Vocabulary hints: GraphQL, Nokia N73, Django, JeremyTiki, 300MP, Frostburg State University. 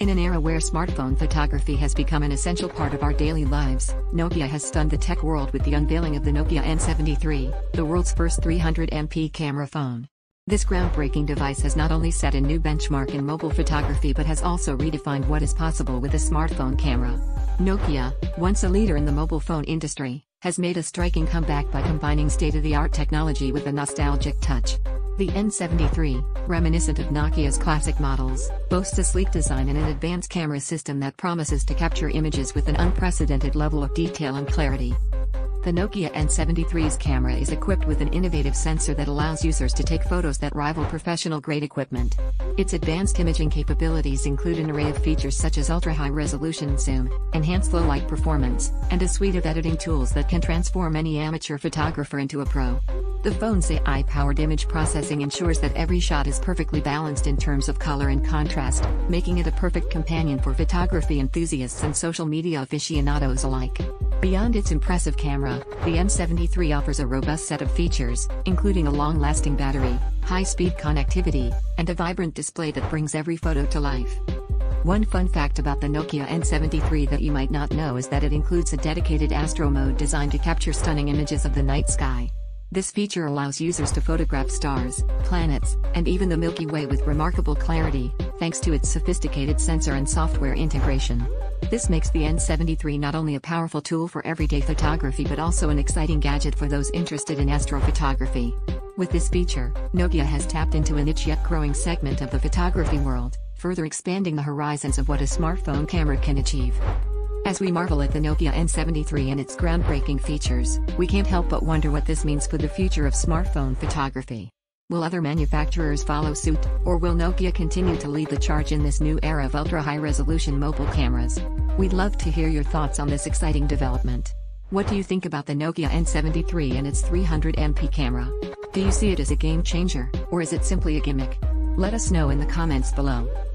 In an era where smartphone photography has become an essential part of our daily lives, Nokia has stunned the tech world with the unveiling of the Nokia N73, the world's first 300MP camera phone. This groundbreaking device has not only set a new benchmark in mobile photography but has also redefined what is possible with a smartphone camera. Nokia, once a leader in the mobile phone industry, has made a striking comeback by combining state-of-the-art technology with a nostalgic touch. The N73, reminiscent of Nokia's classic models, boasts a sleek design and an advanced camera system that promises to capture images with an unprecedented level of detail and clarity. The Nokia N73's camera is equipped with an innovative sensor that allows users to take photos that rival professional-grade equipment. Its advanced imaging capabilities include an array of features such as ultra-high resolution zoom, enhanced low-light performance, and a suite of editing tools that can transform any amateur photographer into a pro. The phone's AI-powered image processing ensures that every shot is perfectly balanced in terms of color and contrast, making it a perfect companion for photography enthusiasts and social media aficionados alike. Beyond its impressive camera, the N73 offers a robust set of features, including a long-lasting battery, high-speed connectivity, and a vibrant display that brings every photo to life. One fun fact about the Nokia N73 that you might not know is that it includes a dedicated astro mode designed to capture stunning images of the night sky. This feature allows users to photograph stars, planets, and even the Milky Way with remarkable clarity, thanks to its sophisticated sensor and software integration. This makes the N73 not only a powerful tool for everyday photography but also an exciting gadget for those interested in astrophotography. With this feature, Nokia has tapped into a niche yet growing segment of the photography world, further expanding the horizons of what a smartphone camera can achieve. As we marvel at the Nokia N73 and its groundbreaking features, we can't help but wonder what this means for the future of smartphone photography. Will other manufacturers follow suit, or will Nokia continue to lead the charge in this new era of ultra-high-resolution mobile cameras? We'd love to hear your thoughts on this exciting development. What do you think about the Nokia N73 and its 300MP camera? Do you see it as a game changer, or is it simply a gimmick? Let us know in the comments below.